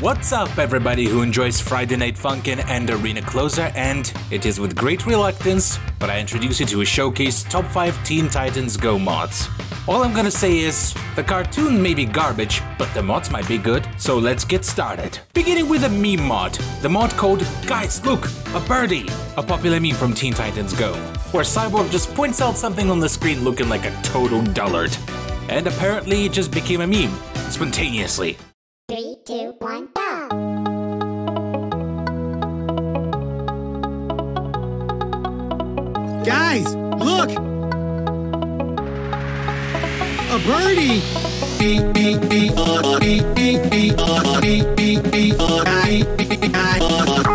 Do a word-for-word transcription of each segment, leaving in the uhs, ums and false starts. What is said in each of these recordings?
What's up, everybody who enjoys Friday Night Funkin' and Arena Closer, and it is with great reluctance, but I introduce you to a showcase top five Teen Titans Go! Mods. All I'm gonna say is, the cartoon may be garbage, but the mods might be good, so let's get started. Beginning with a meme mod, the mod called Guys Look, a Birdie!, a popular meme from Teen Titans Go!, where Cyborg just points out something on the screen looking like a total dullard. And apparently it just became a meme, spontaneously. Three, two, one, go! Guys, look! A birdie! Beep, beep, beep, uh, beep, beep, beep, uh, beep, beep, beep, uh, I, I, uh,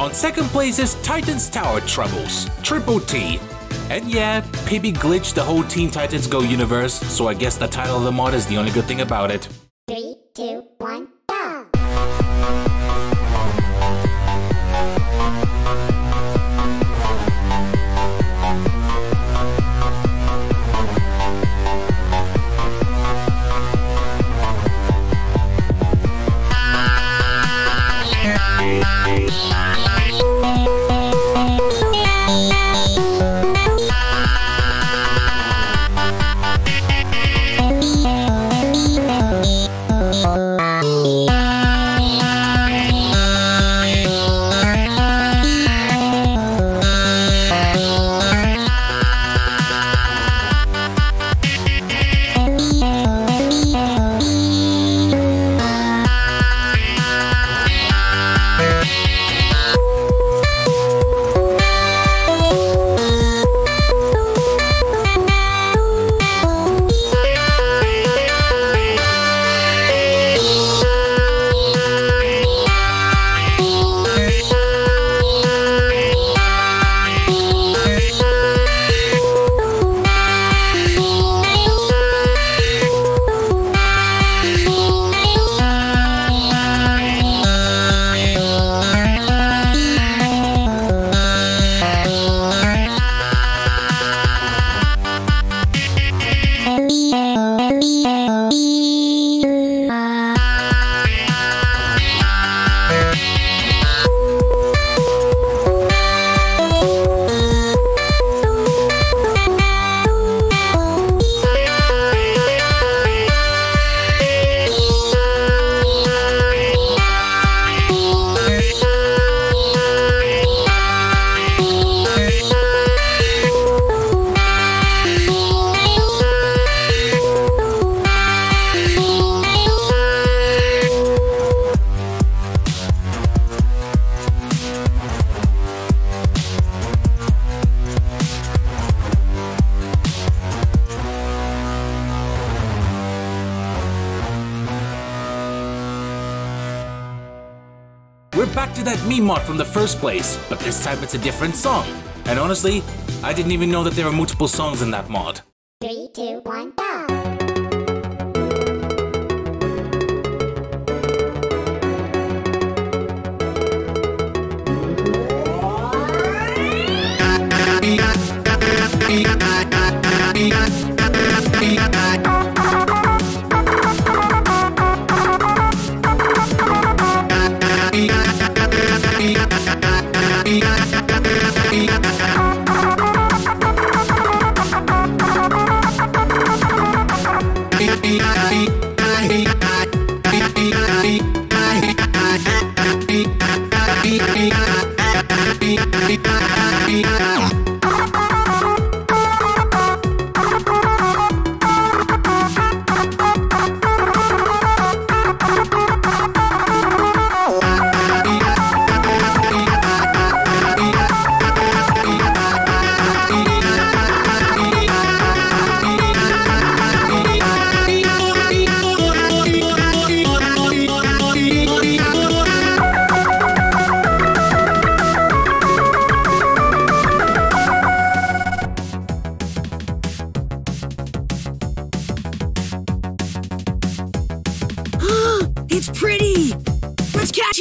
On second place is Titans Tower Troubles, Triple T. And yeah, Pibi glitched the whole Teen Titans Go! Universe, so I guess the title of the mod is the only good thing about it. Three, two, one, go! Oh, We're back to that meme mod from the first place, but this time it's a different song. And honestly, I didn't even know that there were multiple songs in that mod. three, two, one, go!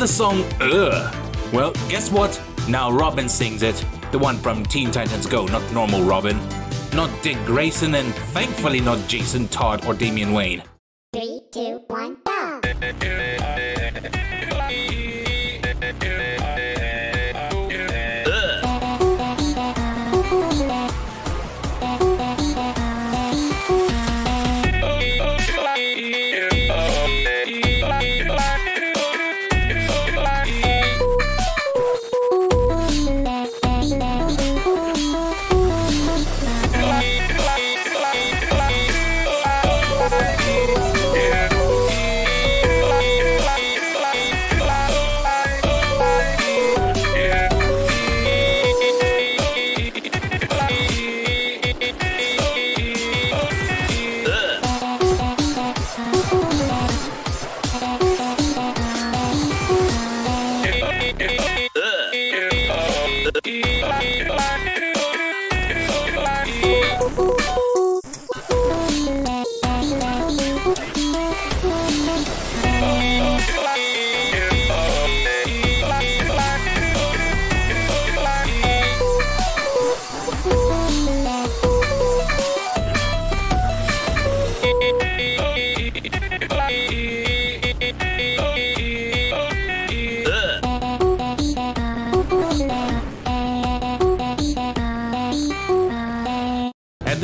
The song, Ugh. Well, guess what? Now Robin sings it. The one from Teen Titans Go!, not normal Robin. Not Dick Grayson, and thankfully not Jason Todd or Damian Wayne. three, two, one, go!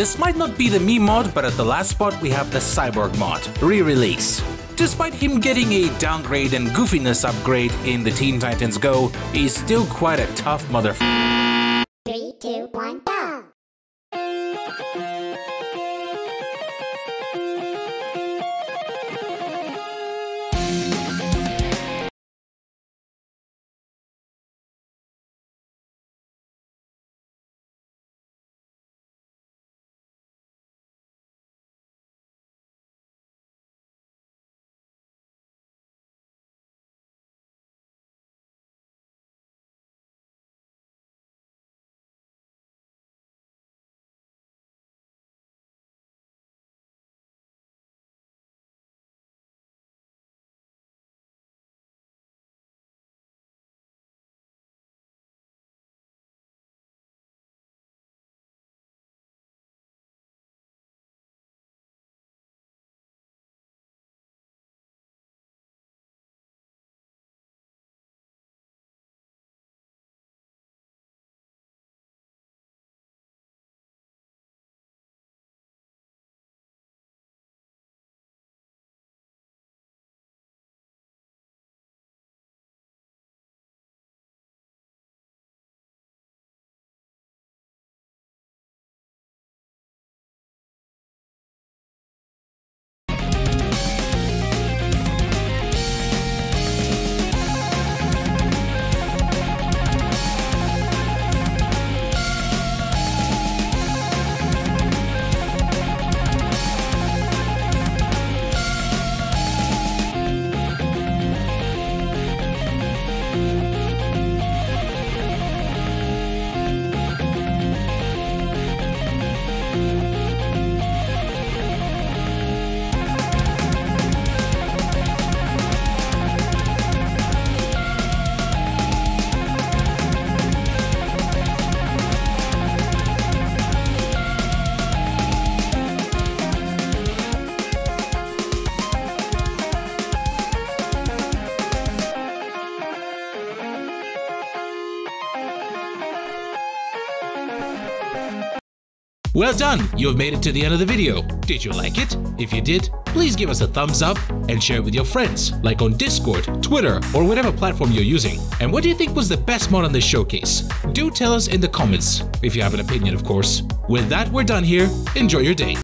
This might not be the meme mod, but at the last spot we have the Cyborg mod, re-release. Despite him getting a downgrade and goofiness upgrade in the Teen Titans Go!, he's still quite a tough motherf***er. three, two, one, go! Well done! You have made it to the end of the video. Did you like it? If you did, please give us a thumbs up and share it with your friends, like on Discord, Twitter, or whatever platform you're using. And what do you think was the best mod on this showcase? Do tell us in the comments, if you have an opinion of course. With that, we're done here. Enjoy your day!